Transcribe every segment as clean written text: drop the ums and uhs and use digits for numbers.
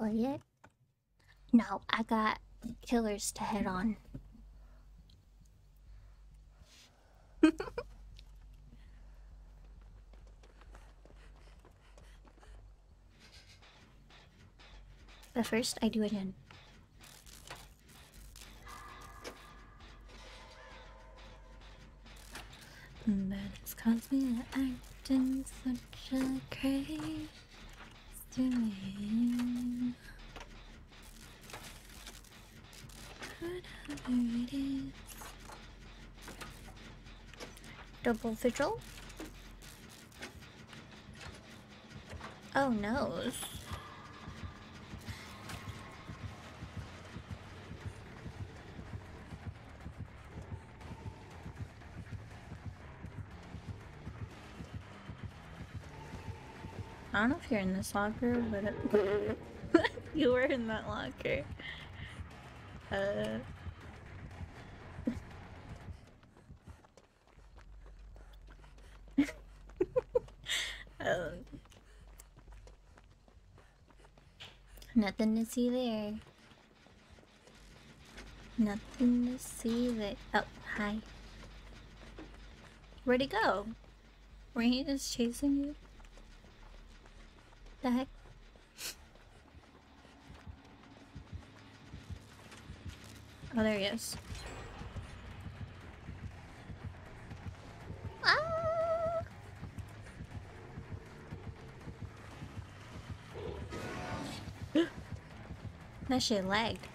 play it? No, I got killers to head on. But first, I do it in. But it's caused me acting such a craze to me. Whatever it is. Double vigil? Oh no. I don't know if you're in this locker, but it you were in that locker. Nothing to see there. Nothing to see there. Oh, hi. Where'd he go? Were he just chasing you? The heck? Oh, there he is. Ah! That shit lagged.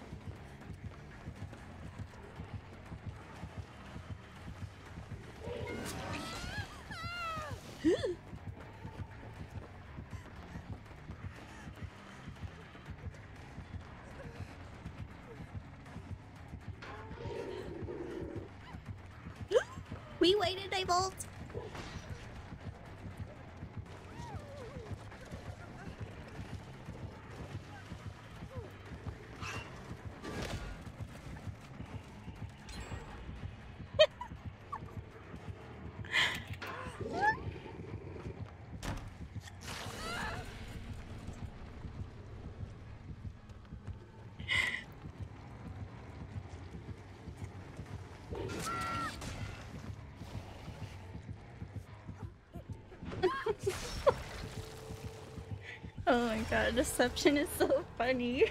Oh my god, deception is so funny.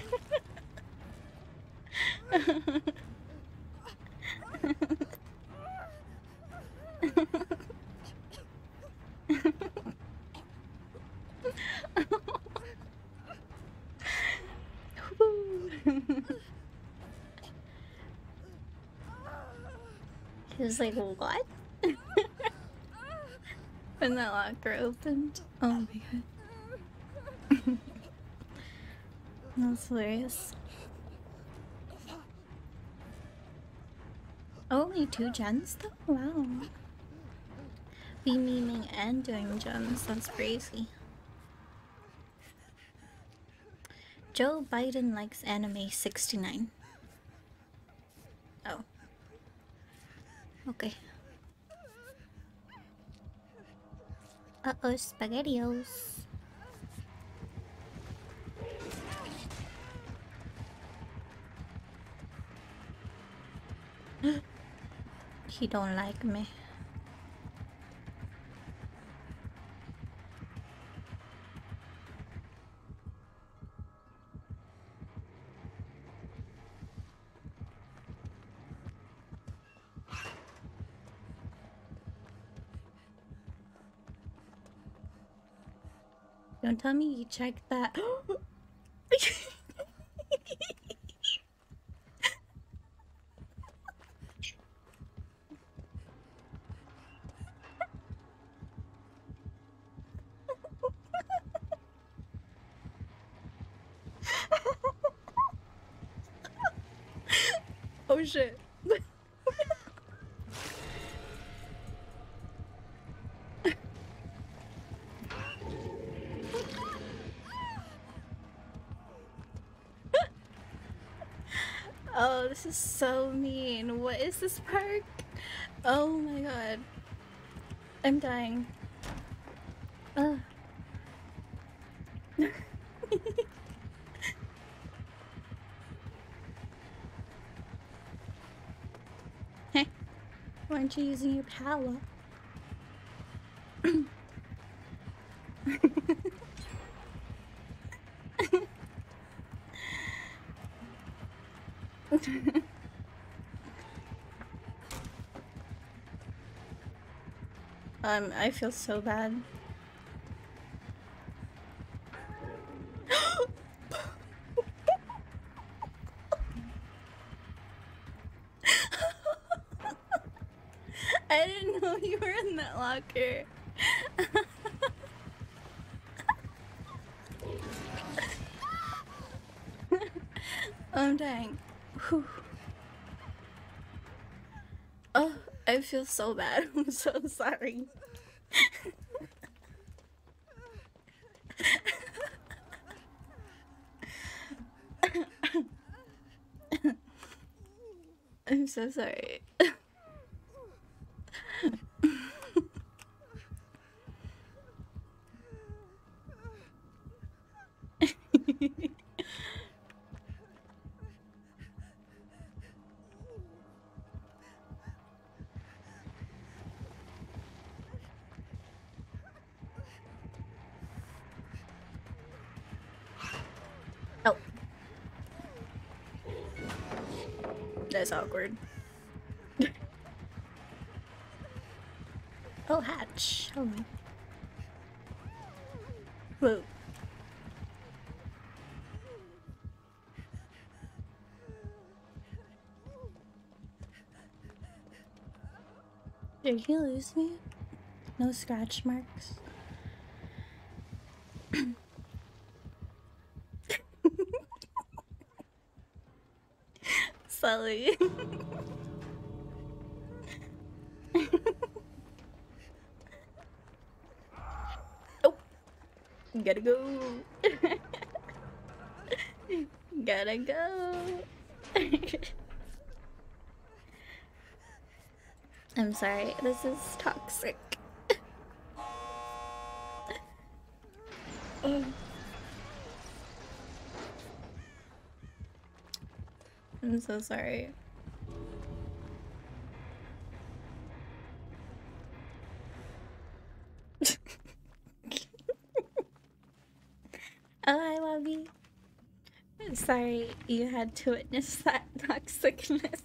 He's like, what? When that locker opened. Oh my god. That's hilarious. Only 2 gens though? Wow. Be memeing and doing gems, that's crazy. Joe Biden likes anime 69. Oh. Okay. Uh-oh, spaghettios. He don't like me. Don't tell me you checked that. Shit. Oh, this is so mean. What is this perk? Oh my god. I'm dying. aren't you using your power? I feel so bad. I didn't know you were in that locker. I'm dying. Whew. Oh, I feel so bad. I'm so sorry. I'm so sorry. That's awkward. Oh, hatch. Oh my. Whoa. Did you lose me? No scratch marks. Sully. Oh, gotta go. Gotta go. I'm sorry, this is toxic. Oh. I'm so sorry. Oh, I love you. I'm sorry you had to witness that toxicness.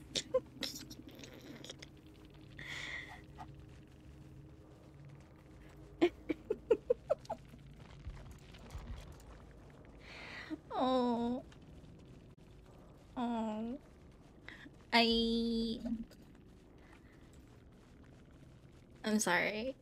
Oh. Oh, I'm sorry.